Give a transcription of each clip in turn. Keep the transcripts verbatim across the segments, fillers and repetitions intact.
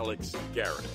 Alex Garrett.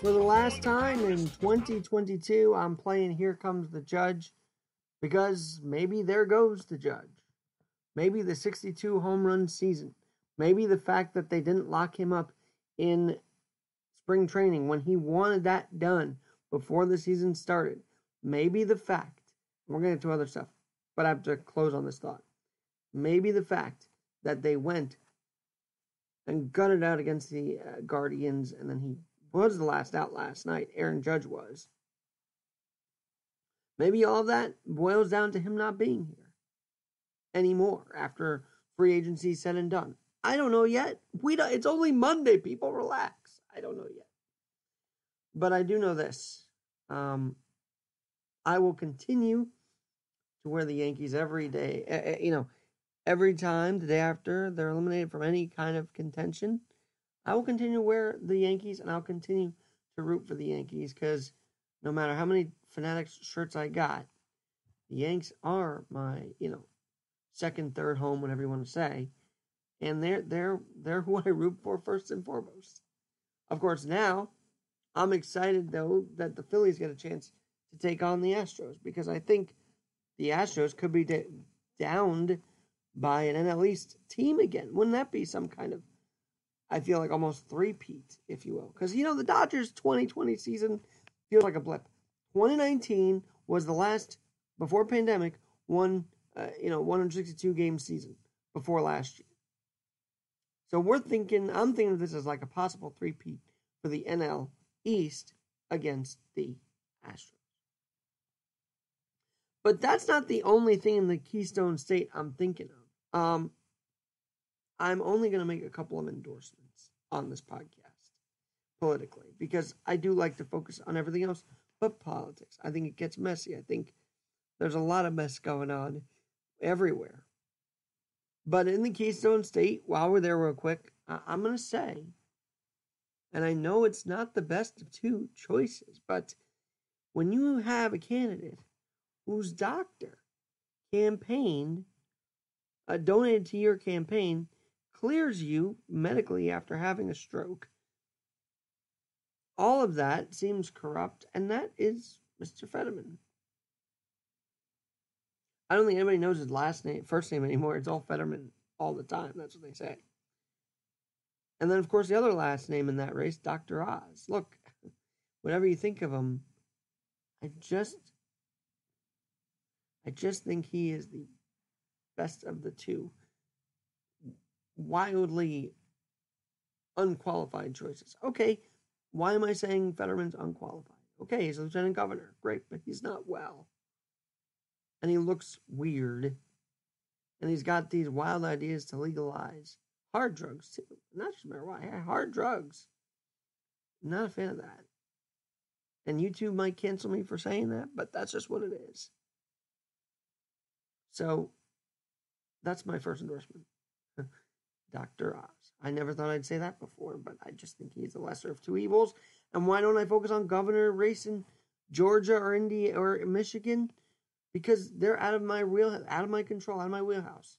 For the last time in twenty twenty-two, I'm playing Here Comes the Judge because maybe there goes the Judge. Maybe the sixty-two home run season. Maybe the fact that they didn't lock him up in spring training when he wanted that done before the season started. Maybe the fact, we're going to get to other stuff, but I have to close on this thought. Maybe the fact that they went and gutted out against the uh, Guardians, and then he was the last out last night. Aaron Judge was. Maybe all of that boils down to him not being here anymore after free agency said and done. I don't know yet. We don't, it's only Monday, people. Relax. I don't know yet. But I do know this. Um, I will continue to wear the Yankees every day. You know, every time the day after they're eliminated from any kind of contention, I will continue to wear the Yankees, and I'll continue to root for the Yankees because no matter how many Fanatics shirts I got, the Yanks are my, you know, second, third home, whatever you want to say. And they're, they're, they're who I root for first and foremost. Of course, now I'm excited, though, that the Phillies get a chance to take on the Astros because I think the Astros could be d- downed by an N L East team again. Wouldn't that be some kind of, I feel like almost three-peat, if you will. Because, you know, the Dodgers' twenty twenty season feels like a blip. twenty nineteen was the last, before pandemic, one, uh, you know, one hundred sixty-two game season before last year. So we're thinking, I'm thinking of this as like a possible three-peat for the N L East against the Astros. But that's not the only thing in the Keystone State I'm thinking of. Um, I'm only going to make a couple of endorsements on this podcast politically because I do like to focus on everything else but politics. I think it gets messy. I think there's a lot of mess going on everywhere. But in the Keystone State, while we're there real quick, I- I'm going to say, and I know it's not the best of two choices, but when you have a candidate whose doctor campaigned, uh, donated to your campaign, clears you medically after having a stroke. All of that seems corrupt, and that is Mister Fetterman. I don't think anybody knows his last name, first name anymore. It's all Fetterman all the time. That's what they say. And then, of course, the other last name in that race, Doctor Oz. Look, whatever you think of him, I just, I just think he is the best of the two wildly unqualified choices. Okay, why am I saying Fetterman's unqualified? Okay, he's lieutenant governor. Great, but he's not well. And he looks weird. And he's got these wild ideas to legalize hard drugs, too. Not just marijuana, hard drugs. I'm not a fan of that. And YouTube might cancel me for saying that, but that's just what it is. So, that's my first endorsement. Doctor Oz. I never thought I'd say that before, but I just think he's the lesser of two evils. And why don't I focus on governor race in Georgia or Indiana or Michigan? Because they're out of my wheel, out of my control, out of my wheelhouse.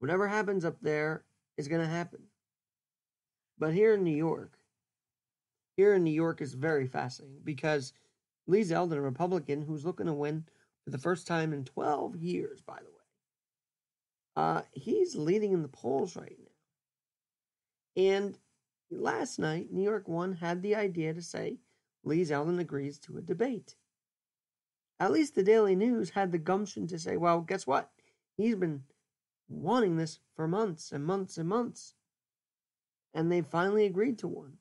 Whatever happens up there is going to happen. But here in New York, here in New York is very fascinating because Lee Zeldin, a Republican who's looking to win for the first time in twelve years, by the way. Uh, he's leading in the polls right now. And last night, New York One had the idea to say Lee Zeldin agrees to a debate. At least the Daily News had the gumption to say, well, guess what? He's been wanting this for months and months and months. And they finally agreed to one.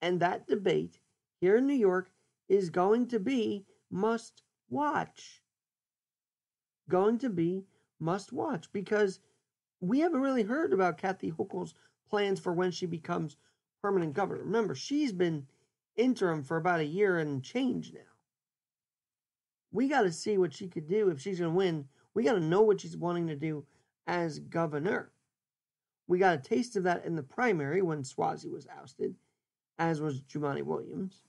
And that debate here in New York is going to be must watch. Going to be must watch because we haven't really heard about Kathy Hochul's plans for when she becomes permanent governor. Remember, she's been interim for about a year and change now. We got to see what she could do if she's going to win. We got to know what she's wanting to do as governor. We got a taste of that in the primary when Suozzi was ousted, as was Jumaane Williams.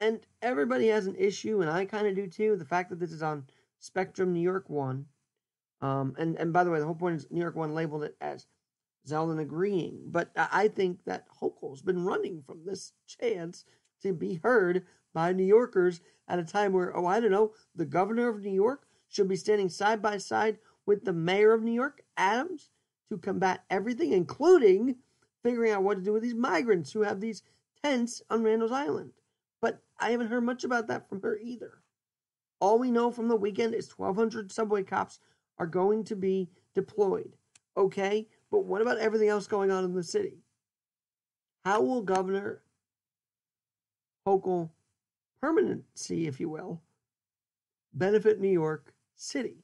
And everybody has an issue, and I kind of do too, the fact that this is on Spectrum New York one, Um, and, and by the way, the whole point is New York One labeled it as Zeldin agreeing. But I think that Hochul's been running from this chance to be heard by New Yorkers at a time where, oh, I don't know, the governor of New York should be standing side by side with the mayor of New York, Adams, to combat everything, including figuring out what to do with these migrants who have these tents on Randall's Island. But I haven't heard much about that from her either. All we know from the weekend is twelve hundred subway cops are going to be deployed. Okay, but what about everything else going on in the city? How will Governor Hochul permanency, if you will, benefit New York City,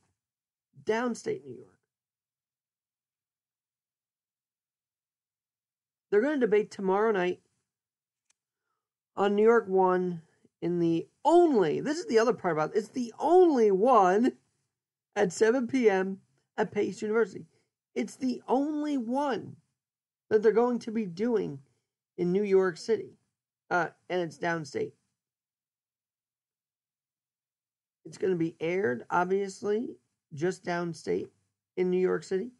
downstate New York? They're going to debate tomorrow night on New York One in the only, this is the other part about it, it's the only one at seven p.m. at Pace University. It's the only one that they're going to be doing in New York City, uh, and it's downstate. It's going to be aired, obviously, just downstate in New York City.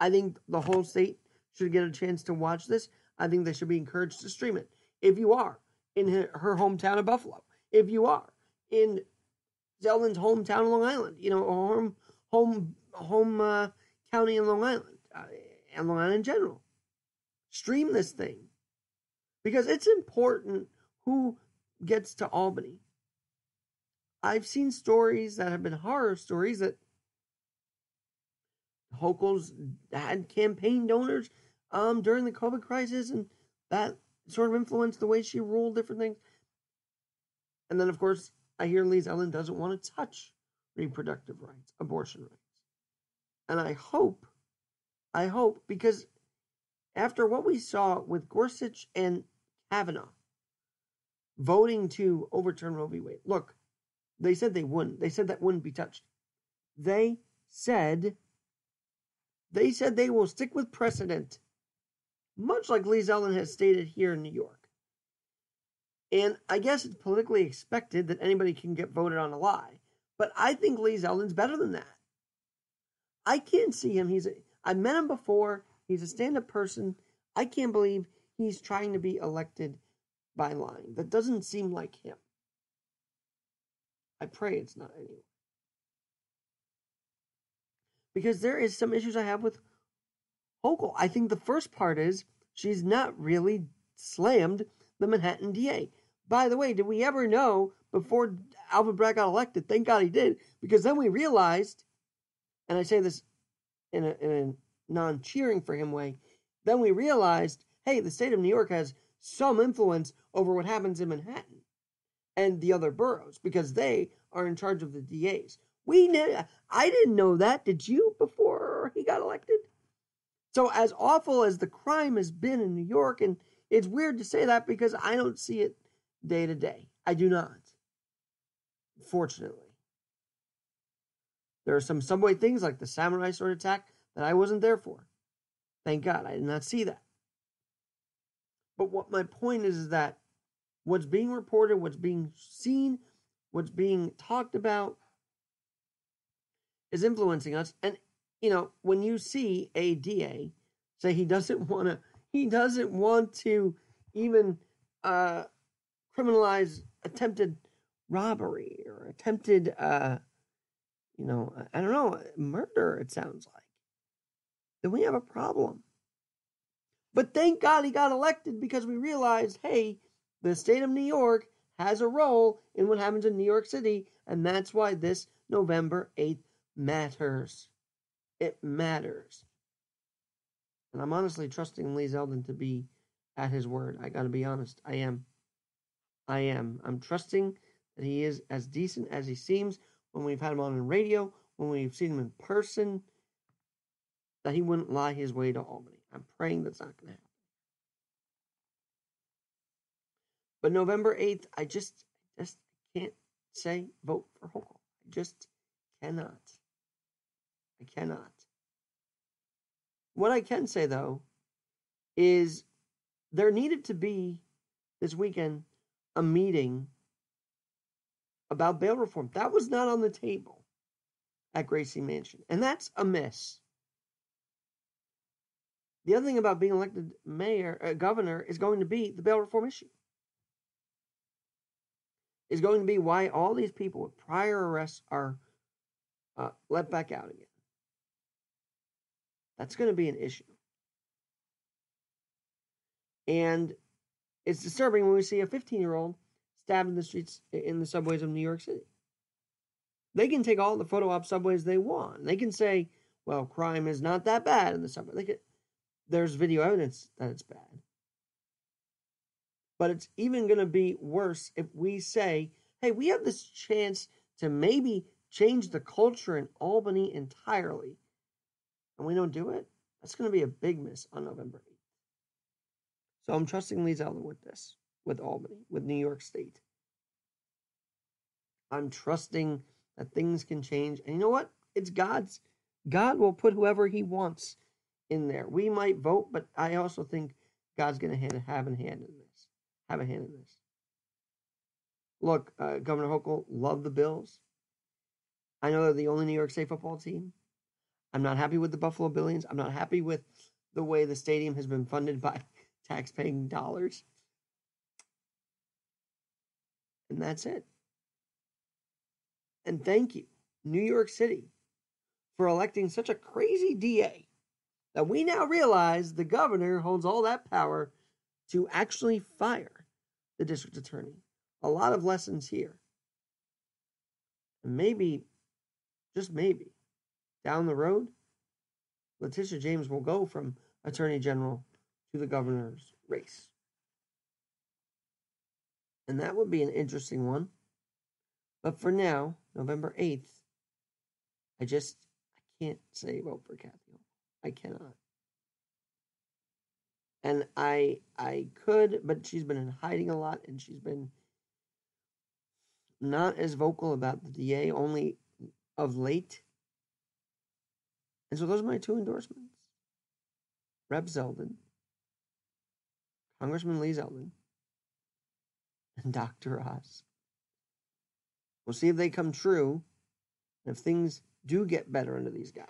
I think the whole state should get a chance to watch this. I think they should be encouraged to stream it. If you are in her, her hometown of Buffalo, if you are in Zeldin's hometown of Long Island, you know, or home, home, home uh, county in Long Island, uh, and Long Island in general, stream this thing because it's important who gets to Albany. I've seen stories that have been horror stories that Hochul's had campaign donors um, during the COVID crisis, and that sort of influenced the way she ruled different things. And then, of course, I hear Lee Zeldin doesn't want to touch reproductive rights, abortion rights. And I hope, I hope, because after what we saw with Gorsuch and Kavanaugh voting to overturn Roe v. Wade, look, they said they wouldn't. They said that wouldn't be touched. They said, they said they will stick with precedent, much like Lee Zeldin has stated here in New York. And I guess it's politically expected that anybody can get voted on a lie, but I think Lee Zeldin's better than that. I can't see him. He's a, I met him before. He's a stand-up person. I can't believe he's trying to be elected by lying. That doesn't seem like him. I pray it's not anyway. Because there is some issues I have with Hochul. I think the first part is she's not really slammed the Manhattan D A. By the way, did we ever know before Alvin Bragg got elected? Thank God he did, because then we realized, and I say this in a, in a non-cheering for him way, then we realized, hey, the state of New York has some influence over what happens in Manhattan and the other boroughs, because they are in charge of the D As. We knew, I didn't know that, did you, before he got elected? So as awful as the crime has been in New York, and it's weird to say that because I don't see it day to day. I do not, fortunately. There are some subway things like the samurai sword attack that I wasn't there for. Thank God, I did not see that. But what my point is is that what's being reported, what's being seen, what's being talked about is influencing us. And, you know, when you see a D A say he doesn't want to, he doesn't want to even uh, criminalize attempted robbery or attempted, uh, you know, I don't know, murder, it sounds like, then we have a problem. But thank God he got elected because we realized, hey, the state of New York has a role in what happens in New York City, and that's why this November eighth matters. It matters. And I'm honestly trusting Lee Zeldin to be at his word. I gotta be honest. I am. I am. I'm trusting that he is as decent as he seems when we've had him on in radio, when we've seen him in person, that he wouldn't lie his way to Albany. I'm praying that's not gonna happen. But November eighth, I just, just can't say vote for Hochul. I just cannot. I cannot. What I can say, though, is there needed to be, this weekend, a meeting about bail reform. That was not on the table. at Gracie Mansion. And that's a mess. The other thing about being elected mayor, uh, governor is going to be the bail reform issue. Is going to be why all these people with prior arrests are uh, let back out again. That's going to be an issue. And it's disturbing when we see a fifteen-year-old stabbed in the streets, in the subways of New York City. They can take all the photo op subways they want. They can say, well, crime is not that bad in the subway. They can, there's video evidence that it's bad. But it's even going to be worse if we say, hey, we have this chance to maybe change the culture in Albany entirely, and we don't do it. That's going to be a big miss on November eighth. So I'm trusting Lee Zeldin with this, with Albany, with New York State. I'm trusting that things can change. And you know what? It's God's. God will put whoever he wants in there. We might vote, but I also think God's going to have a hand in this. Have a hand in this. Look, uh, Governor Hochul, love the Bills. I know they're the only New York State football team. I'm not happy with the Buffalo Bills. I'm not happy with the way the stadium has been funded by taxpaying dollars. And that's it. And thank you, New York City, for electing such a crazy D A that we now realize the governor holds all that power to actually fire the district attorney. A lot of lessons here. And maybe, just maybe, down the road, Letitia James will go from attorney general to the governor's race. And that would be an interesting one. But for now, November eighth, I just, I can't say vote for Kathy Hochul. I cannot. And I I could, but she's been in hiding a lot, and she's been not as vocal about the D A only of late. And so those are my two endorsements. Rep Zeldin, Congressman Lee Zeldin, and Doctor Oz. We'll see if they come true, and if things do get better under these guys.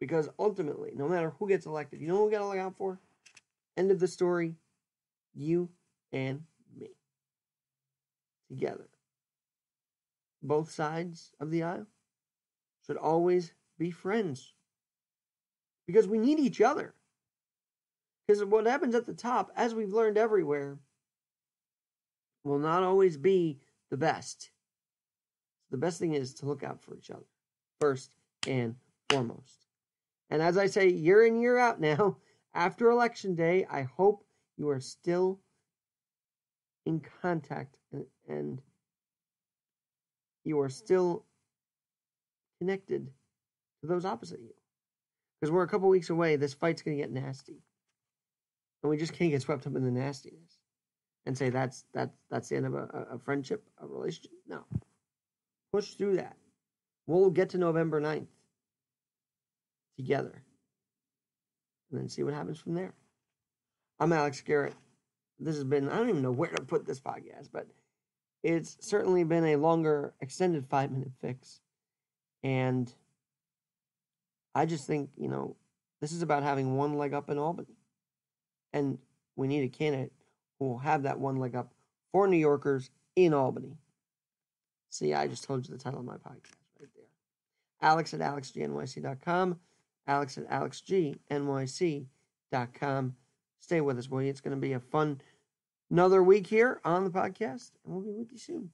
Because ultimately, no matter who gets elected, you know what we got to look out for? End of the story, you and me. Together. Both sides of the aisle should always be friends. Because we need each other. Because what happens at the top, as we've learned everywhere, will not always be the best. The best thing is to look out for each other, first and foremost. And as I say year in, year out now, after Election Day, I hope you are still in contact and, and you are still connected to those opposite you. Because we're a couple weeks away, this fight's going to get nasty. And we just can't get swept up in the nastiness and say that's, that's, that's the end of a, a friendship, a relationship. No. Push through that. We'll get to November ninth. Together, and then see what happens from there. I'm Alex Garrett. This has been, I don't even know where to put this podcast, but it's certainly been a longer, extended five-minute fix. And I just think, you know, this is about having one leg up in Albany. And we need a candidate who will have that one leg up for New Yorkers in Albany. See, I just told you the title of my podcast right there. Alex at alex g n y c dot com. Alex at alex g n y c dot com. Stay with us, will you? It's going to be a fun another week here on the podcast, and we'll be with you soon.